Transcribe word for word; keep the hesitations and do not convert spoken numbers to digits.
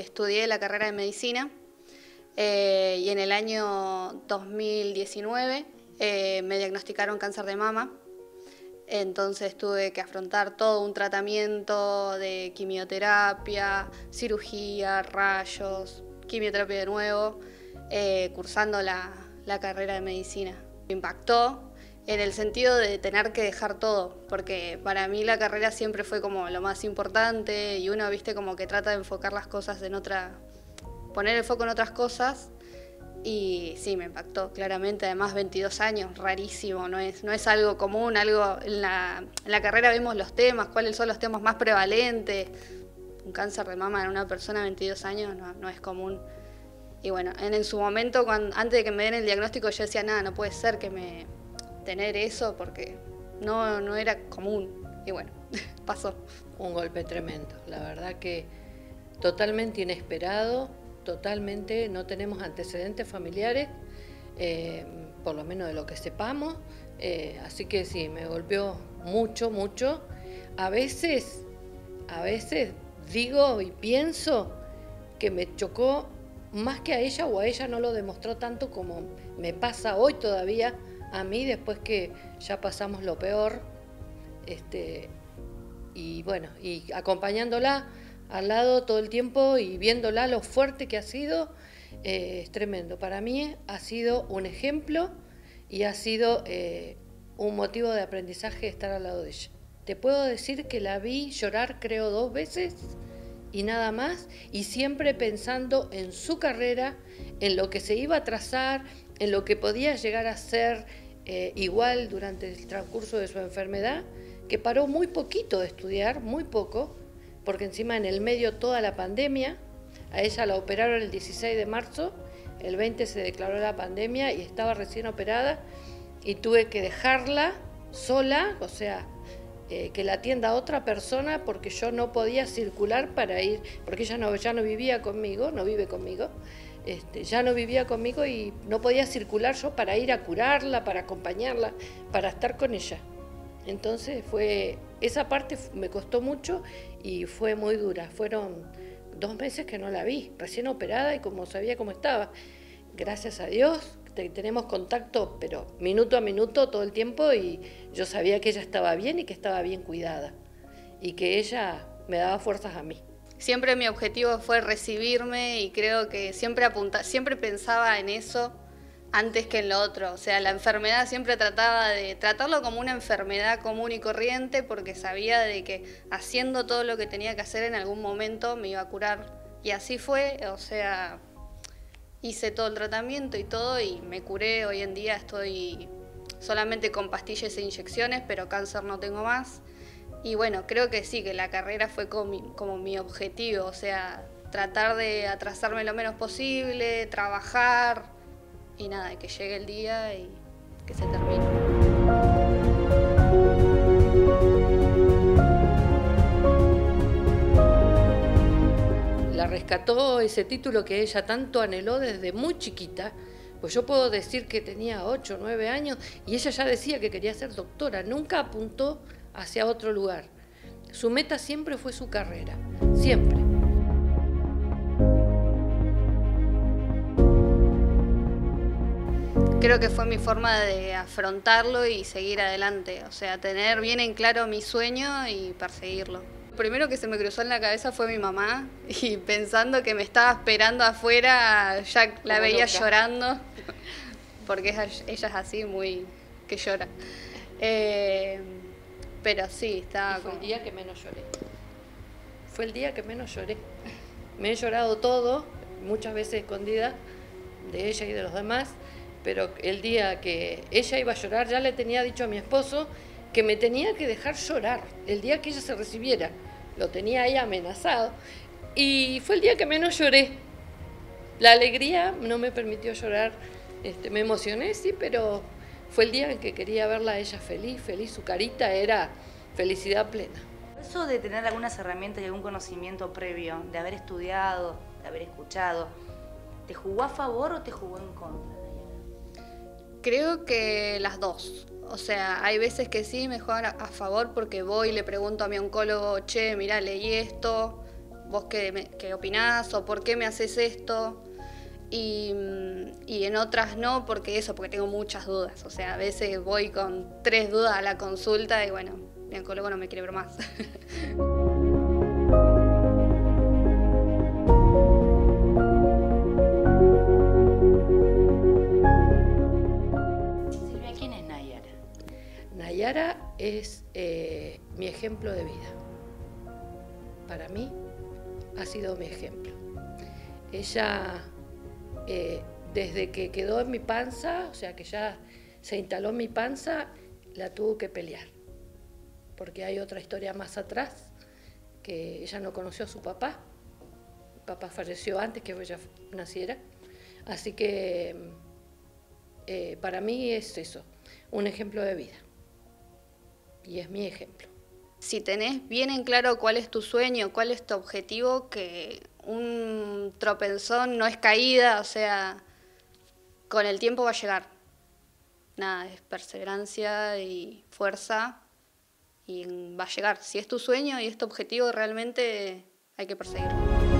estudié la carrera de medicina eh, y en el año dos mil diecinueve eh, me diagnosticaron cáncer de mama. Entonces tuve que afrontar todo un tratamiento de quimioterapia, cirugía, rayos, quimioterapia de nuevo, eh, cursando la, la carrera de medicina. Me impactó en el sentido de tener que dejar todo, porque para mí la carrera siempre fue como lo más importante y uno, viste, como que trata de enfocar las cosas en otra, poner el foco en otras cosas. Y sí, me impactó, claramente, además veintidós años, rarísimo, no es, no es algo común, algo en la, en la carrera vemos los temas, cuáles son los temas más prevalentes. Un cáncer de mama en una persona de veintidós años no, no es común. Y bueno, en, en su momento, cuando, antes de que me den el diagnóstico, yo decía, nada, no puede ser que me tener eso porque no, no era común. Y bueno, pasó. Un golpe tremendo, la verdad que totalmente inesperado. Totalmente, no tenemos antecedentes familiares, eh, por lo menos de lo que sepamos, eh, así que sí, me golpeó mucho, mucho. A veces, a veces digo y pienso que me chocó más que a ella, o a ella no lo demostró tanto como me pasa hoy todavía a mí, después que ya pasamos lo peor, este, y bueno, y acompañándola al lado todo el tiempo y viéndola lo fuerte que ha sido, eh, es tremendo. Para mí ha sido un ejemplo y ha sido eh, un motivo de aprendizaje estar al lado de ella. Te puedo decir que la vi llorar creo dos veces y nada más, y siempre pensando en su carrera, en lo que se iba a trazar, en lo que podía llegar a ser eh, igual durante el transcurso de su enfermedad, que paró muy poquito de estudiar, muy poco, porque encima en el medio toda la pandemia, a ella la operaron el dieciséis de marzo, el veinte se declaró la pandemia y estaba recién operada y tuve que dejarla sola, o sea, eh, que la atienda otra persona porque yo no podía circular para ir, porque ella no, ya no vivía conmigo, no vive conmigo, este, ya no vivía conmigo y no podía circular yo para ir a curarla, para acompañarla, para estar con ella. Entonces fue, esa parte me costó mucho y fue muy dura. Fueron dos meses que no la vi, recién operada y como sabía cómo estaba. Gracias a Dios tenemos contacto, pero minuto a minuto todo el tiempo, y yo sabía que ella estaba bien y que estaba bien cuidada y que ella me daba fuerzas a mí. Siempre mi objetivo fue recibirme y creo que siempre apunta, siempre pensaba en eso antes que en lo otro. O sea, la enfermedad siempre trataba de tratarlo como una enfermedad común y corriente porque sabía de que haciendo todo lo que tenía que hacer en algún momento me iba a curar. Y así fue, o sea, hice todo el tratamiento y todo y me curé. Hoy en día estoy solamente con pastillas e inyecciones, pero cáncer no tengo más. Y bueno, creo que sí, que la carrera fue como mi, como mi objetivo, o sea, tratar de atrasarme lo menos posible, trabajar. Y nada, que llegue el día y que se termine. La rescató ese título que ella tanto anheló desde muy chiquita. Pues yo puedo decir que tenía ocho, nueve años y ella ya decía que quería ser doctora. Nunca apuntó hacia otro lugar. Su meta siempre fue su carrera, siempre. Creo que fue mi forma de afrontarlo y seguir adelante, o sea, tener bien en claro mi sueño y perseguirlo. Lo primero que se me cruzó en la cabeza fue mi mamá, y pensando que me estaba esperando afuera, ya la veía llorando, porque ella, ella es así, muy que llora. Eh, pero sí, estaba... Y fue como... el día que menos lloré. Fue el día que menos lloré. Me he llorado todo, muchas veces escondida de ella y de los demás, pero el día que ella iba a llorar, ya le tenía dicho a mi esposo que me tenía que dejar llorar el día que ella se recibiera. Lo tenía ahí amenazado. Y fue el día que menos lloré. La alegría no me permitió llorar. Este, me emocioné, sí, pero fue el día en que quería verla a ella feliz, feliz. Su carita era felicidad plena. Eso de tener algunas herramientas y algún conocimiento previo, de haber estudiado, de haber escuchado, ¿te jugó a favor o te jugó en contra? Creo que las dos. O sea, hay veces que sí me juegan a favor porque voy y le pregunto a mi oncólogo, che, mirá, leí esto, vos qué, me, qué opinás o por qué me haces esto, y, y en otras no, porque eso, porque tengo muchas dudas. O sea, a veces voy con tres dudas a la consulta y bueno, mi oncólogo no me quiere ver más. Silvia, ¿quién es Nayara? Nayara es eh, mi ejemplo de vida. Para mí ha sido mi ejemplo. Ella, eh, desde que quedó en mi panza, o sea que ya se instaló en mi panza, la tuvo que pelear. Porque hay otra historia más atrás, que ella no conoció a su papá. Mi papá falleció antes que ella naciera. Así que eh, para mí es eso, un ejemplo de vida. Y es mi ejemplo. Si tenés bien en claro cuál es tu sueño, cuál es tu objetivo, que un tropezón no es caída, o sea, con el tiempo va a llegar. Nada, es perseverancia y fuerza y va a llegar. Si es tu sueño y es tu objetivo, realmente hay que perseguirlo.